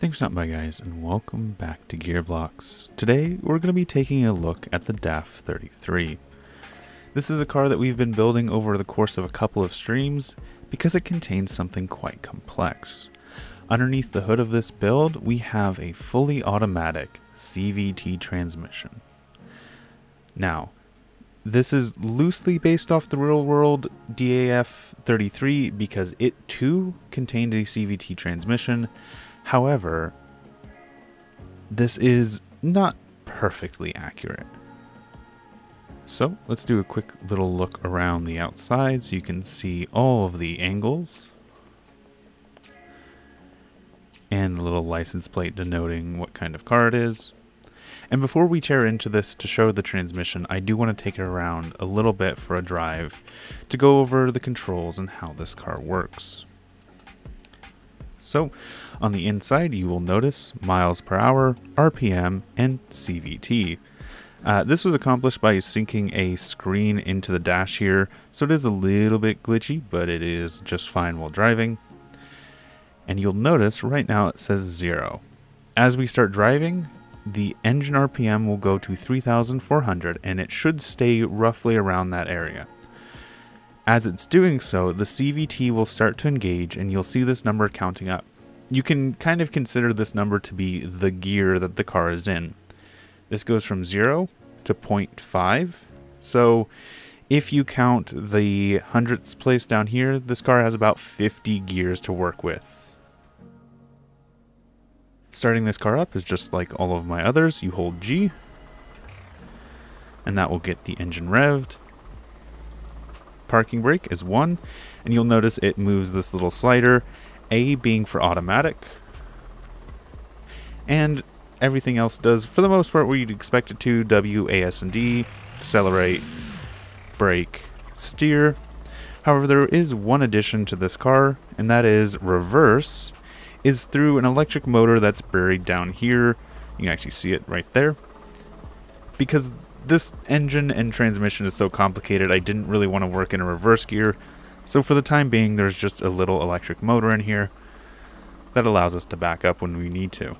Thanks for stopping by, guys, and welcome back to GearBlocks. Today we're going to be taking a look at the DAF 33. This is a car that we've been building over the course of a couple of streams because it contains something quite complex. Underneath the hood of this build we have a fully automatic CVT transmission. Now, this is loosely based off the real world DAF 33 because it too contained a CVT transmission. However, this is not perfectly accurate. So let's do a quick little look around the outside so you can see all of the angles. And a little license plate denoting what kind of car it is. And before we tear into this to show the transmission, I do want to take it around a little bit for a drive to go over the controls and how this car works. So, on the inside you will notice miles per hour, RPM, and CVT. This was accomplished by syncing a screen into the dash here, so it is a little bit glitchy, but it is just fine while driving. And you'll notice right now it says 0. As we start driving, the engine RPM will go to 3,400 and it should stay roughly around that area. As it's doing so, the CVT will start to engage and you'll see this number counting up. You can kind of consider this number to be the gear that the car is in. This goes from 0 to 0.5. So if you count the hundredths place down here, this car has about 50 gears to work with. Starting this car up is just like all of my others. You hold G and that will get the engine revved. Parking brake is 1, and you'll notice it moves this little slider, A being for automatic, and everything else does for the most part what you'd expect it to: W, A, S, and D, accelerate, brake, steer. However, there is one addition to this car, and that is reverse is through an electric motor that's buried down here. You can actually see it right there. Because this engine and transmission is so complicated, I didn't really want to work in a reverse gear, so for the time being there's just a little electric motor in here that allows us to back up when we need to.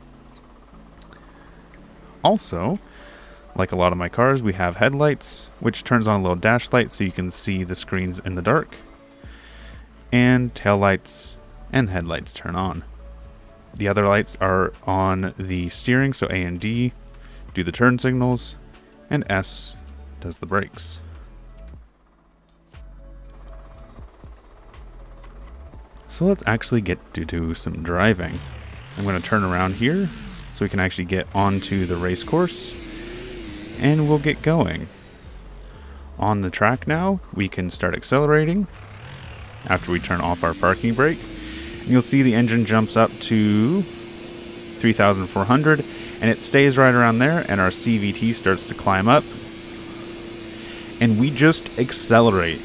Also, like a lot of my cars, we have headlights, which turns on a little dash light so you can see the screens in the dark, and taillights and headlights turn on. The other lights are on the steering, so A and D do the turn signals, and S does the brakes. So let's actually get to do some driving. I'm going to turn around here so we can actually get onto the race course, and we'll get going. On the track now, we can start accelerating after we turn off our parking brake. And you'll see the engine jumps up to 3,400. And it stays right around there, and our CVT starts to climb up, and we just accelerate.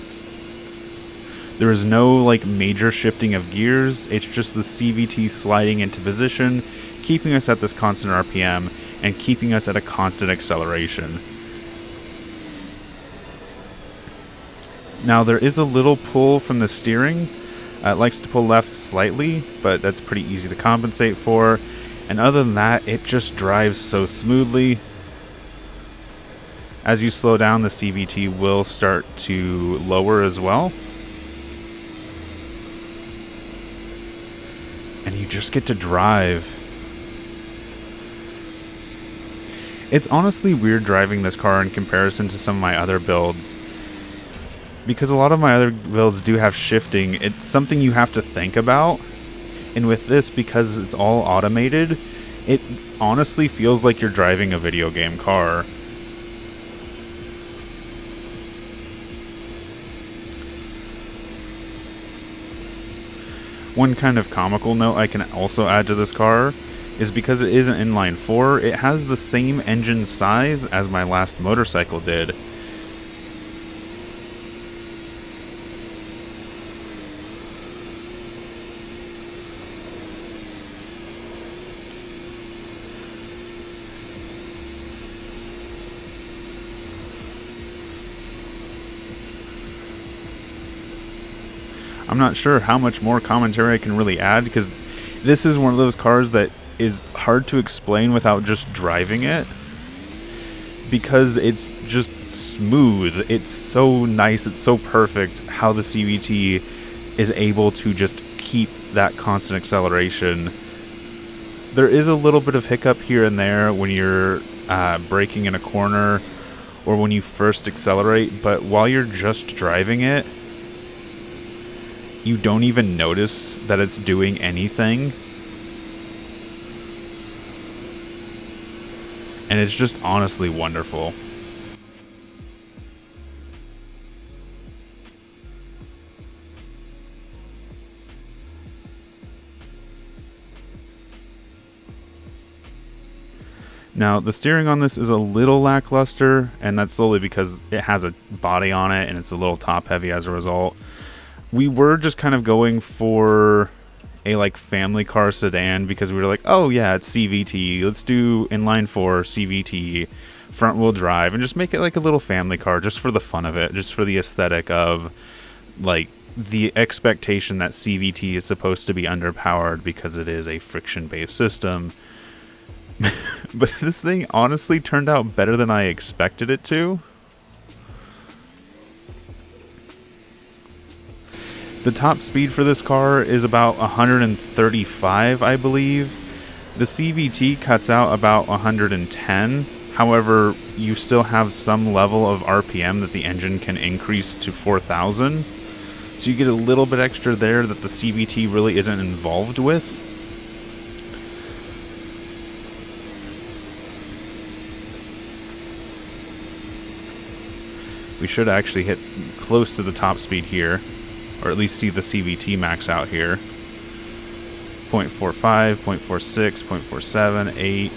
There is no like major shifting of gears, it's just the CVT sliding into position, keeping us at this constant RPM, and keeping us at a constant acceleration. Now there is a little pull from the steering, it likes to pull left slightly, but that's pretty easy to compensate for. And other than that, it just drives so smoothly. As you slow down, the CVT will start to lower as well. And you just get to drive. It's honestly weird driving this car in comparison to some of my other builds. Because a lot of my other builds do have shifting, it's something you have to think about. And with this, because it's all automated, it honestly feels like you're driving a video game car. One kind of comical note I can also add to this car is because it is an inline 4, it has the same engine size as my last motorcycle did. I'm not sure how much more commentary I can really add, because this is one of those cars that is hard to explain without just driving it, because it's just smooth. It's so nice, it's so perfect how the CVT is able to just keep that constant acceleration. There is a little bit of hiccup here and there when you're braking in a corner or when you first accelerate, but while you're just driving it, you don't even notice that it's doing anything. And it's just honestly wonderful. Now, the steering on this is a little lackluster, and that's solely because it has a body on it and it's a little top heavy as a result. We were just kind of going for a like family car sedan because we were like, oh yeah, it's CVT. Let's do inline four CVT, front wheel drive, and just make it like a little family car just for the fun of it, just for the aesthetic of like the expectation that CVT is supposed to be underpowered because it is a friction-based system. But this thing honestly turned out better than I expected it to. The top speed for this car is about 135, I believe. The CVT cuts out about 110. However, you still have some level of RPM that the engine can increase to 4,000. So you get a little bit extra there that the CVT really isn't involved with. We should actually hit close to the top speed here, or at least see the CVT max out here. 0.45, 0.46, 0.47, 8.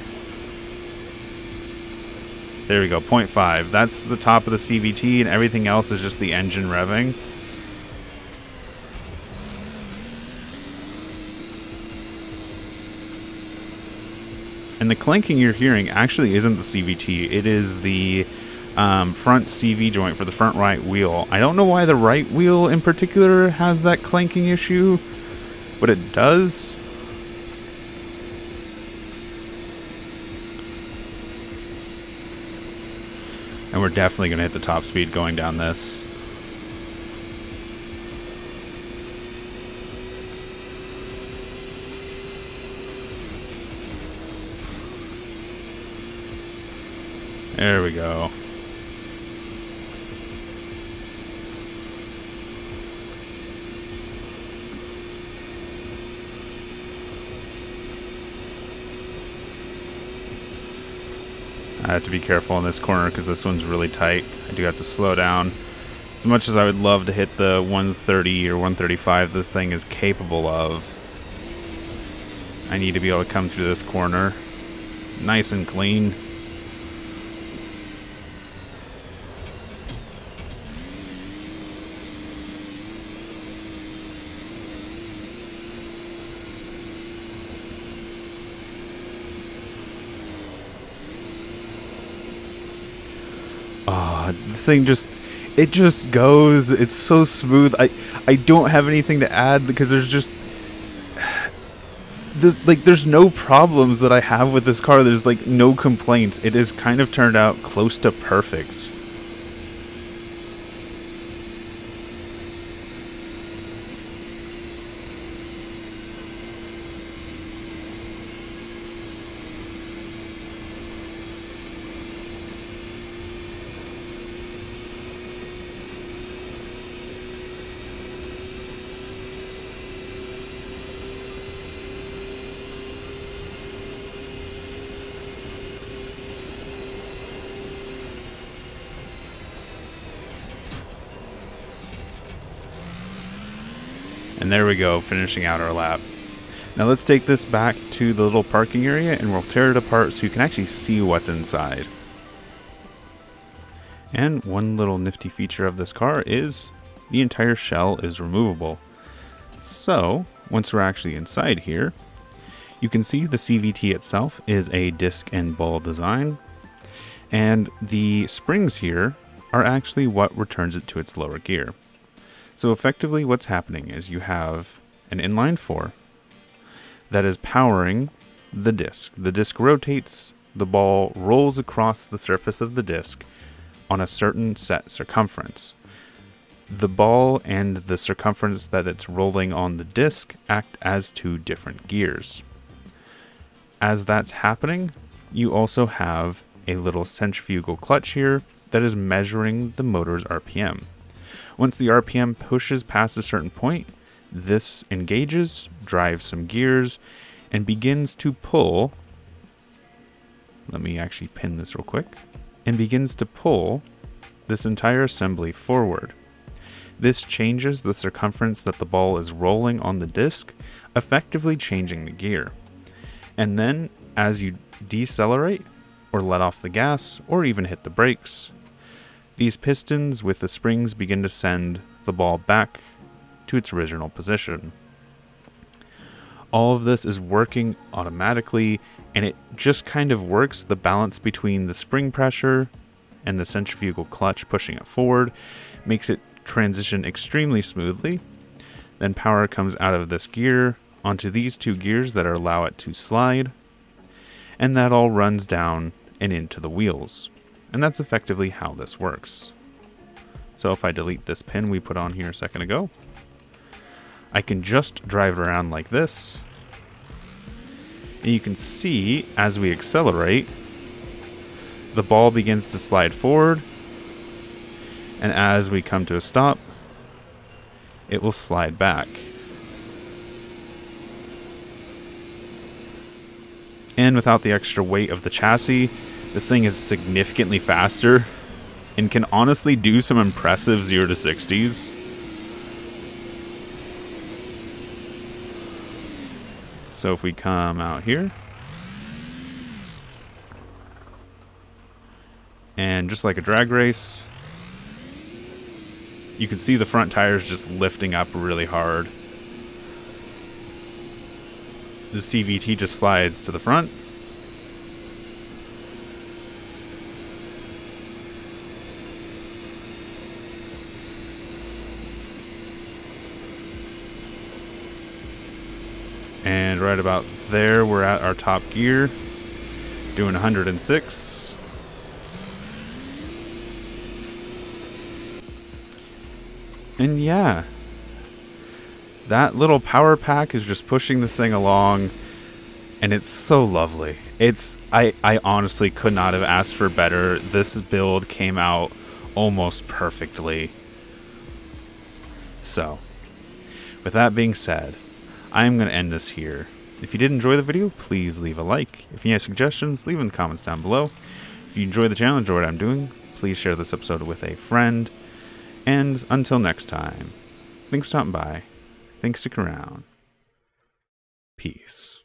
There we go, 0.5. That's the top of the CVT, and everything else is just the engine revving. And the clanking you're hearing actually isn't the CVT, it is the front CV joint for the front right wheel. I don't know why the right wheel in particular has that clanking issue, but it does. And we're definitely going to hit the top speed going down this. There we go. I have to be careful in this corner because this one's really tight. I do have to slow down. As much as I would love to hit the 130 or 135 this thing is capable of, I need to be able to come through this corner nice and clean. This thing just, it just goes. It's so smooth. I don't have anything to add because there's just, there's no problems that I have with this car. There's like no complaints. It has kind of turned out close to perfect. And there we go, finishing out our lap. Now let's take this back to the little parking area and we'll tear it apart so you can actually see what's inside. And one little nifty feature of this car is the entire shell is removable. So once we're actually inside here, you can see the CVT itself is a disc and ball design. And the springs here are actually what returns it to its lower gear. So effectively what's happening is you have an inline four that is powering the disc. The disc rotates, the ball rolls across the surface of the disc on a certain set circumference. The ball and the circumference that it's rolling on the disc act as two different gears. As that's happening, you also have a little centrifugal clutch here that is measuring the motor's RPM. Once the RPM pushes past a certain point, this engages, drives some gears, and begins to pull. Let me actually pin this real quick. And begins to pull this entire assembly forward. This changes the circumference that the ball is rolling on the disc, effectively changing the gear. And then, as you decelerate, or let off the gas, or even hit the brakes, these pistons with the springs begin to send the ball back to its original position. All of this is working automatically, and it just kind of works the balance between the spring pressure and the centrifugal clutch pushing it forward, makes it transition extremely smoothly. Then power comes out of this gear onto these two gears that allow it to slide, and that all runs down and into the wheels. And that's effectively how this works. So if I delete this pin we put on here a second ago, I can just drive it around like this. And you can see as we accelerate, the ball begins to slide forward, and as we come to a stop, it will slide back. And without the extra weight of the chassis, this thing is significantly faster and can honestly do some impressive 0 to 60s. So if we come out here, and just like a drag race, you can see the front tires just lifting up really hard. The CVT just slides to the front. And right about there, we're at our top gear, doing 106. And yeah, that little power pack is just pushing this thing along, and it's so lovely. I honestly could not have asked for better. This build came out almost perfectly. So, with that being said, I'm going to end this here. If you did enjoy the video, please leave a like. If you have suggestions, leave them in the comments down below. If you enjoy the channel, enjoy what I'm doing, please share this episode with a friend. And until next time, thanks for stopping by, thanks for sticking around, peace.